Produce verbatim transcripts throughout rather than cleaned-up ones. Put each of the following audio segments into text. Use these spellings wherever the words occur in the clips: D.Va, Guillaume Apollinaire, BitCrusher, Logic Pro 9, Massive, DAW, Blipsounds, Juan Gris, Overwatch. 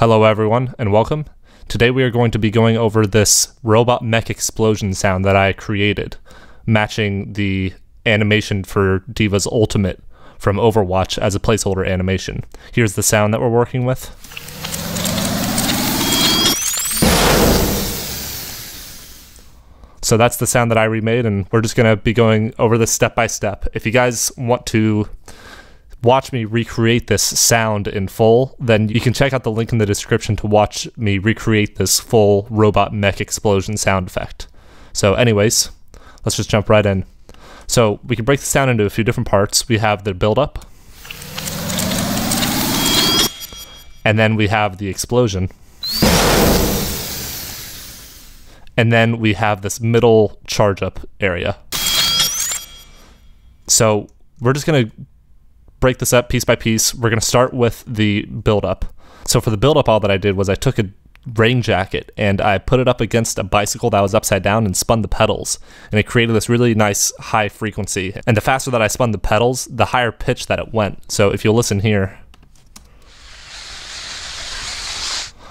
Hello everyone and welcome. Today we are going to be going over this robot mech explosion sound that I created, matching the animation for D.Va's ultimate from Overwatch as a placeholder animation. Here's the sound that we're working with. So that's the sound that I remade, and we're just going to be going over this step by step. If you guys want to watch me recreate this sound in full, then you can check out the link in the description to watch me recreate this full robot mech explosion sound effect. So anyways, let's just jump right in. So we can break the sound into a few different parts. We have the build-up, and then we have the explosion, and then we have this middle charge-up area. So we're just going to break this up piece by piece. We're going to start with the build-up. So for the build-up, all that I did was I took a rain jacket and I put it up against a bicycle that was upside down and spun the pedals, and it created this really nice high frequency. And the faster that I spun the pedals, the higher pitch that it went. So if you'll listen here.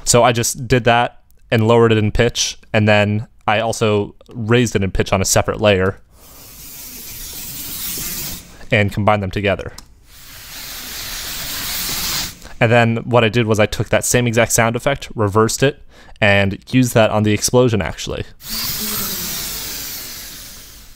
So I just did that and lowered it in pitch, and then I also raised it in pitch on a separate layer and combined them together. And then what I did was I took that same exact sound effect, reversed it, and used that on the explosion actually.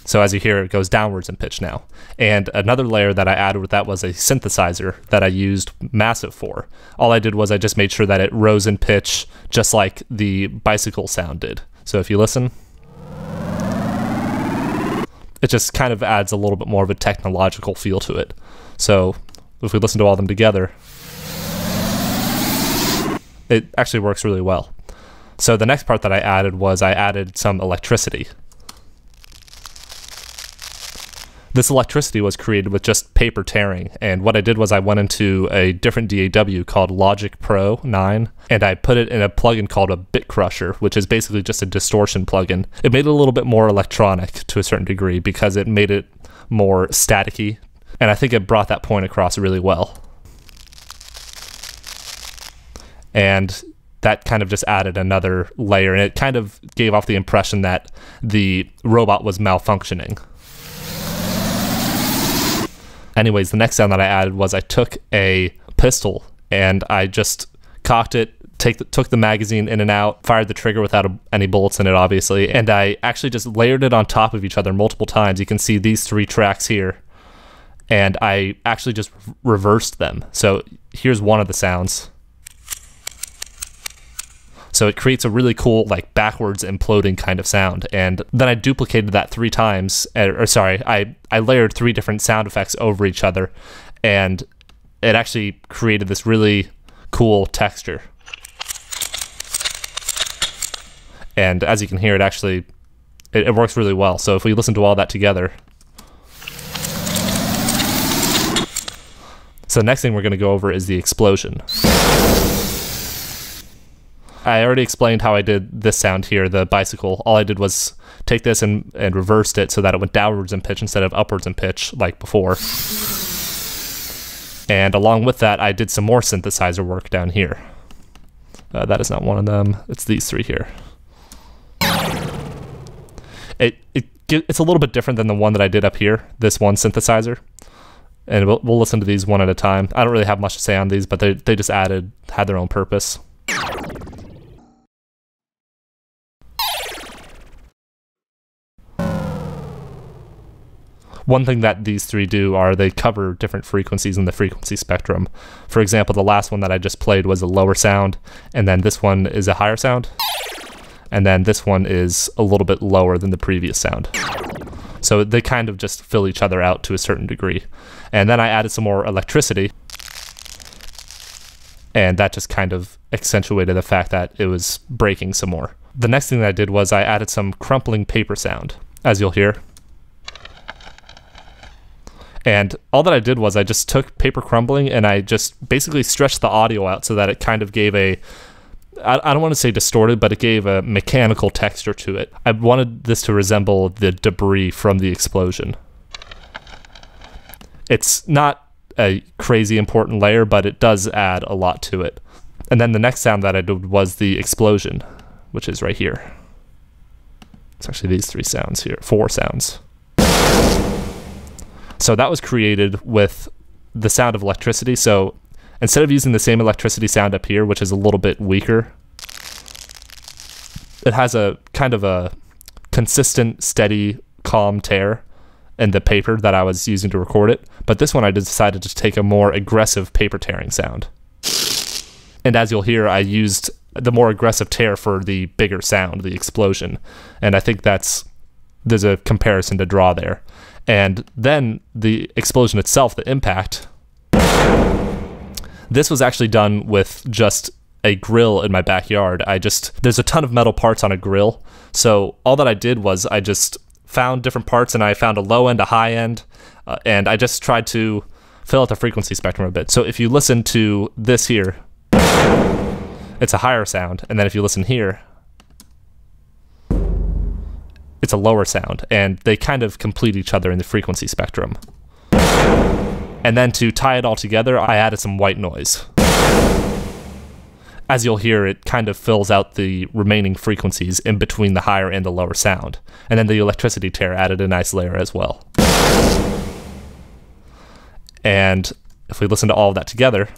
So as you hear, it goes downwards in pitch now. And another layer that I added with that was a synthesizer that I used Massive for. All I did was I just made sure that it rose in pitch just like the bicycle sound did. So if you listen, it just kind of adds a little bit more of a technological feel to it. So if we listen to all them together, it actually works really well. So the next part that I added was I added some electricity. This electricity was created with just paper tearing, and what I did was I went into a different D A W called Logic Pro nine, and I put it in a plugin called a BitCrusher, which is basically just a distortion plugin. It made it a little bit more electronic to a certain degree because it made it more staticky, and I think it brought that point across really well. And that kind of just added another layer, and it kind of gave off the impression that the robot was malfunctioning. Anyways, the next sound that I added was I took a pistol and I just cocked it, take the, took the magazine in and out, fired the trigger without a, any bullets in it, obviously, and I actually just layered it on top of each other multiple times. You can see these three tracks here, and I actually just reversed them. So here's one of the sounds. So it creates a really cool, like, backwards imploding kind of sound. And then I duplicated that three times, or sorry, I, I layered three different sound effects over each other, and it actually created this really cool texture. And as you can hear, it actually, it, it works really well. So if we listen to all that together. So the next thing we're going to go over is the explosion. I already explained how I did this sound here, the bicycle. All I did was take this and, and reversed it so that it went downwards in pitch instead of upwards in pitch like before. And along with that, I did some more synthesizer work down here. Uh, that is not one of them. It's these three here. It, it It's a little bit different than the one that I did up here, this one synthesizer. And we'll, we'll listen to these one at a time. I don't really have much to say on these, but they, they just added, had their own purpose. One thing that these three do are they cover different frequencies in the frequency spectrum. For example, the last one that I just played was a lower sound, and then this one is a higher sound, and then this one is a little bit lower than the previous sound. So they kind of just fill each other out to a certain degree. And then I added some more electricity, and that just kind of accentuated the fact that it was breaking some more. The next thing that I did was I added some crumpling paper sound, as you'll hear. And all that I did was I just took paper crumbling and I just basically stretched the audio out so that it kind of gave a, I don't want to say distorted, but it gave a mechanical texture to it. I wanted this to resemble the debris from the explosion. It's not a crazy important layer, but it does add a lot to it. And then the next sound that I did was the explosion, which is right here. It's actually these three sounds here, four sounds. So that was created with the sound of electricity. So instead of using the same electricity sound up here, which is a little bit weaker, it has a kind of a consistent, steady, calm tear in the paper that I was using to record it. But this one I decided to take a more aggressive paper tearing sound. And as you'll hear, I used the more aggressive tear for the bigger sound, the explosion. And I think that's, there's a comparison to draw there. And then the explosion itself, the impact, this was actually done with just a grill in my backyard. I just, there's a ton of metal parts on a grill. So all that I did was I just found different parts, and I found a low end, a high end, uh, and I just tried to fill out the frequency spectrum a bit. So if you listen to this here, it's a higher sound. And then if you listen here, it's a lower sound, and they kind of complete each other in the frequency spectrum. And then to tie it all together, I added some white noise. As you'll hear, it kind of fills out the remaining frequencies in between the higher and the lower sound. And then the electricity tear added a nice layer as well. And if we listen to all of that together,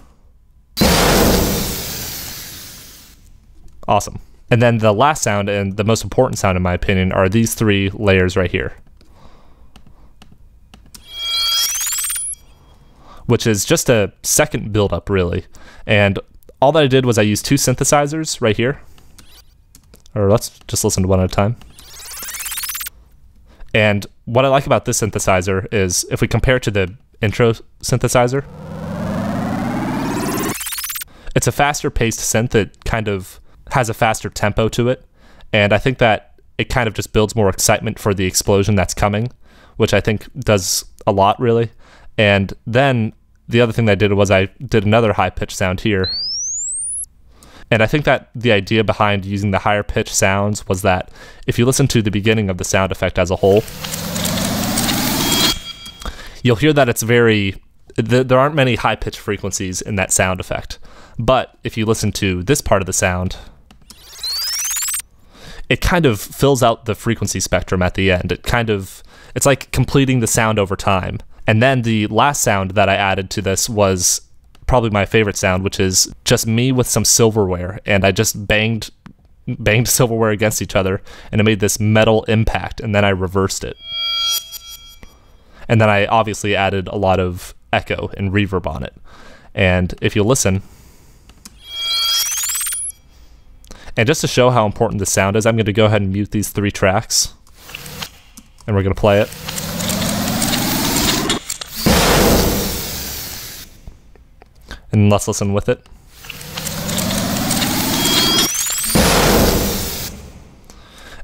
awesome. And then the last sound, and the most important sound in my opinion, are these three layers right here, which is just a second buildup really. And all that I did was I used two synthesizers right here, or let's just listen to one at a time. And what I like about this synthesizer is if we compare it to the intro synthesizer, it's a faster paced synth that kind of has a faster tempo to it, and I think that it kind of just builds more excitement for the explosion that's coming, which I think does a lot really. And then the other thing that I did was I did another high pitch sound here, and I think that the idea behind using the higher pitch sounds was that if you listen to the beginning of the sound effect as a whole, you'll hear that it's very, th there aren't many high pitch frequencies in that sound effect. But if you listen to this part of the sound, it kind of fills out the frequency spectrum at the end. It kind of, it's like completing the sound over time. And then the last sound that I added to this was probably my favorite sound, which is just me with some silverware. And I just banged, banged silverware against each other, and it made this metal impact, and then I reversed it. And then I obviously added a lot of echo and reverb on it. And if you listen, and just to show how important the sound is, I'm going to go ahead and mute these three tracks, and we're going to play it. And let's listen with it.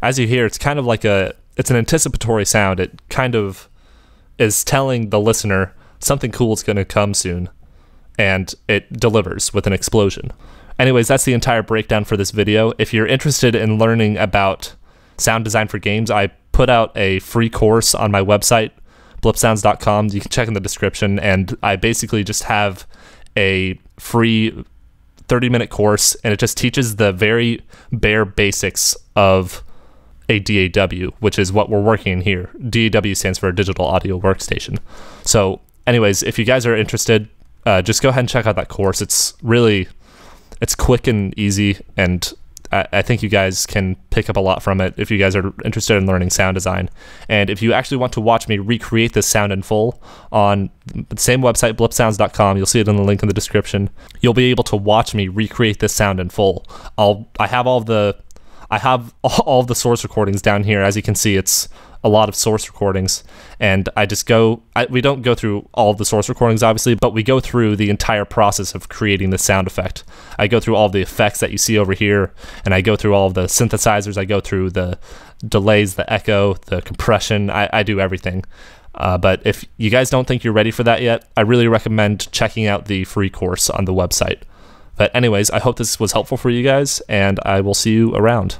As you hear, it's kind of like a, it's an anticipatory sound. It kind of is telling the listener something cool is going to come soon, and it delivers with an explosion. Anyways, that's the entire breakdown for this video. If you're interested in learning about sound design for games, I put out a free course on my website, blip sounds dot com. You can check in the description, and I basically just have a free thirty minute course, and it just teaches the very bare basics of a D A W, which is what we're working in here. D A W stands for a digital audio workstation. So anyways, if you guys are interested, uh, just go ahead and check out that course. It's really, it's quick and easy, and I, I think you guys can pick up a lot from it if you guys are interested in learning sound design. And if you actually want to watch me recreate this sound in full on the same website, blip sounds dot com, you'll see it in the link in the description. You'll be able to watch me recreate this sound in full. I'll, I have all the, I have all the source recordings down here. As you can see, it's a lot of source recordings, and I just go, I, we don't go through all of the source recordings obviously, but we go through the entire process of creating the sound effect. I go through all the effects that you see over here, and I go through all of the synthesizers, I go through the delays, the echo, the compression, I, I do everything. Uh, but if you guys don't think you're ready for that yet, I really recommend checking out the free course on the website. But anyways, I hope this was helpful for you guys, and I will see you around.